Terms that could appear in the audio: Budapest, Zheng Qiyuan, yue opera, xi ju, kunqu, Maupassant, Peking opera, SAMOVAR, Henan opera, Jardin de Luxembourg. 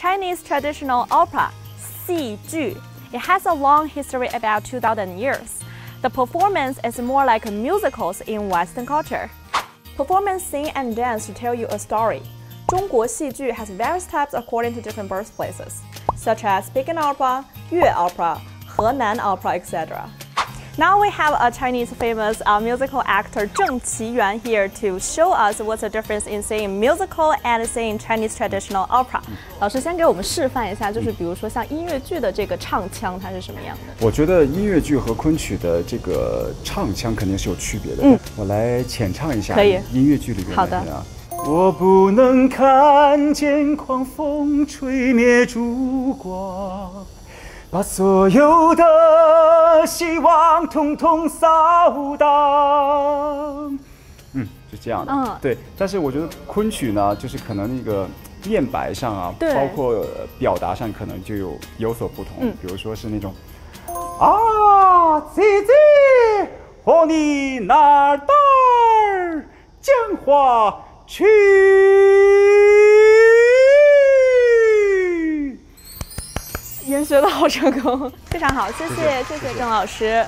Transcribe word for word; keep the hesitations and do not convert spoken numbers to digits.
Chinese traditional opera, xi ju. It has a long history, about two thousand years. The performance is more like musicals in Western culture. Performance, sing, and dance to tell you a story. 中国戏剧 has various types according to different birthplaces, such as Peking opera, Yue opera, Henan opera, et cetera. Now we have a Chinese famous uh, musical actor Zheng Qiyuan here to show us what's the difference in singing musical and singing Chinese traditional opera. 老师先给我们示范一下，就是比如说像音乐剧的这个唱腔，它是什么样的？我觉得音乐剧和昆曲的这个唱腔肯定是有区别的。嗯，我来浅唱一下。可以。音乐剧里面。好的。 我不能看见狂风吹灭烛光，把所有的希望统统扫荡。嗯，是这样的。嗯，对。但是我觉得昆曲呢，就是可能那个念白上啊，包括表达上，可能就有有所不同。嗯，比如说是那种啊，姐姐，和你哪儿儿讲话。 去，研学的好成功，非常好，谢谢谢谢郑老师。